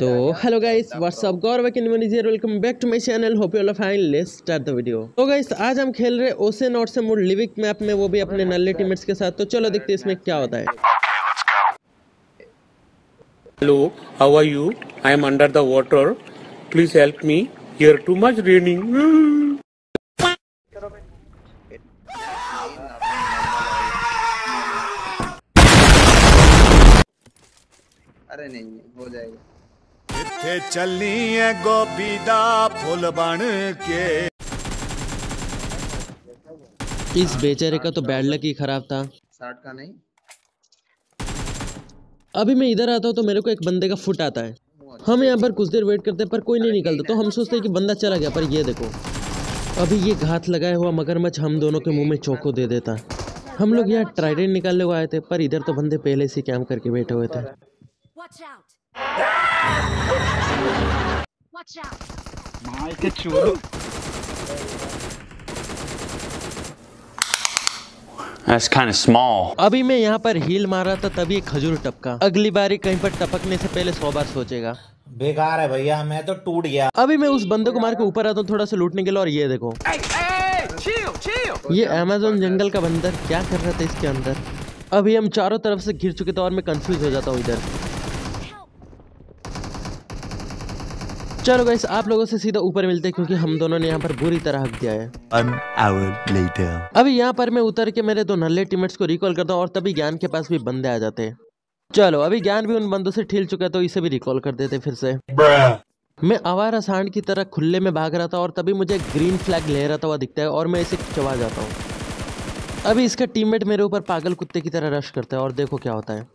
तो hello guys what's up, Gaurav Kinwan here, welcome back to my channel. Hope you all are fine. Let's start the video. तो guys आज हम खेल रहे ocean Odissi mode लिविक map में, वो भी अपने नल्ले टीममेट्स के साथ। तो चलो देखते हैं इसमें क्या होता है। Hello, how are you? I am under the water, please help me, here too much raining. अरे नहीं हो जाएगा। इथे चलनी है गोबीदा फूल बन के। इस बेचारे का तो बैड लक ही खराब था। 60 का नहीं। अभी मैं इधर आता हूँ तो मेरे को एक बंदे का फुट आता है। हम यहाँ पर कुछ देर वेट करते हैं पर कोई नहीं निकलता, तो हम सोचते हैं कि बंदा चला गया, पर ये देखो अभी ये घात लगाया हुआ मगरमच्छ हम दोनों के मुंह में चौको दे देता। हम लोग यहाँ ट्राइडेंट निकालने को आए थे पर इधर तो बंदे पहले से कैंप करके बैठे हुए थे। Watch out! Watch out! मार के चोरो। That's kind of small. अभी मैं यहाँ पर हील मारा था तभी खजूर टपका। अगली बारी कहीं पर टपकने से पहले 100 बार सोचेगा। बेकार है भैया, मैं तो टूट गया। अभी मैं उस बंदे को मार के ऊपर आता हूँ थोड़ा सा लूटने के लिए, और ये देखो ये अमेज़न जंगल का बंदर क्या कर रहा था इसके अंदर। अभी हम चारों तरफ से घिर चुके थे और मैं कंफ्यूज हो जाता हूँ इधर। चलो गाइस आप लोगों से सीधा ऊपर मिलते हैं क्योंकि हम दोनों ने यहाँ पर बुरी तरह हक दिया है। An hour later. अभी यहाँ पर मैं उतर के मेरे दो नल्ले टीममेट्स को रिकॉल करता हूँ और तभी ज्ञान के पास भी बंदे आ जाते हैं। चलो अभी ज्ञान भी उन बंदों से ठेल चुका है तो इसे भी रिकॉल कर देते फिर से। मैं आवारा सांड की तरह खुले में भाग रहा था और तभी मुझे ग्रीन फ्लैग लहराता हुआ दिखता है और मैं इसे चबा जाता हूँ। अभी इसका टीममेट मेरे ऊपर पागल कुत्ते की तरह रश करता है और देखो क्या होता है।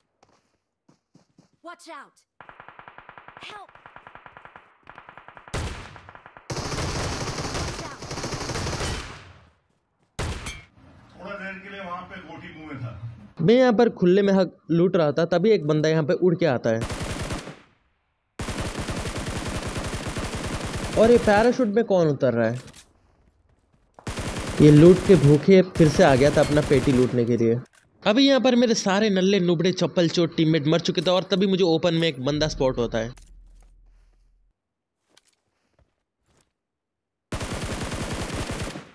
मैं यहाँ पर खुले में हक लूट रहा था तभी एक बंदा यहाँ पे उड़ के आता है और ये पैराशूट में कौन उतर रहा है? ये लूट के भूखे फिर से आ गया था अपना पेटी लूटने के लिए। अभी यहाँ पर मेरे सारे नल्ले नुबड़े चप्पल चोट टीममेट मर चुके थे और तभी मुझे ओपन में एक बंदा स्पॉट होता है।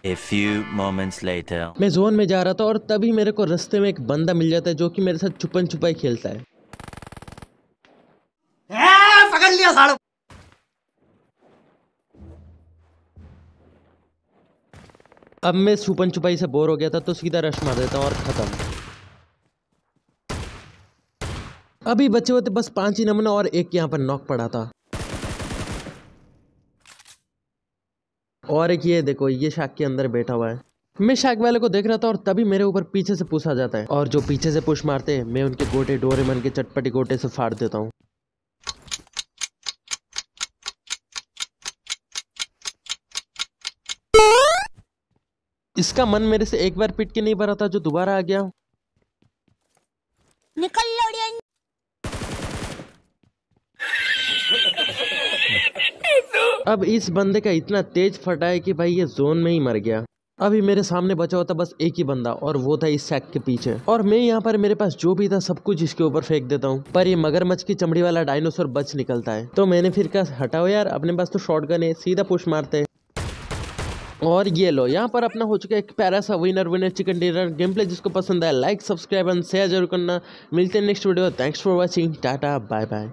A few moments later. मैं जोन में जा रहा था और तभी मेरे को रास्ते में एक बंदा मिल जाता है जो कि मेरे साथ छुपन छुपाई खेलता है। पकड़ लिया सालो। अब मैं छुपन छुपाई से बोर हो गया था तो सीधा रश मार देता हूँ और खत्म। अभी बचे होते बस 5 ही नमूने और एक यहाँ पर नॉक पड़ा था और एक ये देखो ये शाक के अंदर बैठा हुआ है। मैं शाक वाले को देख रहा था और तभी मेरे ऊपर पीछे से पुश आ जाता है और जो पीछे से पुश मारते हैं मैं उनके गोटे डोरेमन के चटपटी गोटे से फाड़ देता हूँ। इसका मन मेरे से एक बार पिट के नहीं भरा था जो दोबारा आ गया। निकल लोडियन। अब इस बंदे का इतना तेज फटा है कि भाई ये जोन में ही मर गया। अभी मेरे सामने बचा होता बस एक ही बंदा और वो था इस सैक के पीछे और मैं यहाँ पर मेरे पास जो भी था सब कुछ इसके ऊपर फेंक देता हूँ पर ये मगरमच्छ की चमड़ी वाला डायनोसर बच निकलता है। तो मैंने फिर कहा हटाओ यार, अपने पास तो शॉटगन है, सीधा पुश मारते। और ये लो यहाँ पर अपना हो चुका एक प्यारा सा winner chicken dinner game play. जिसको पसंद आया लाइक सब्सक्राइब एंड शेयर जरूर करना। मिलते हैं next video. Thanks for watching, tata bye bye.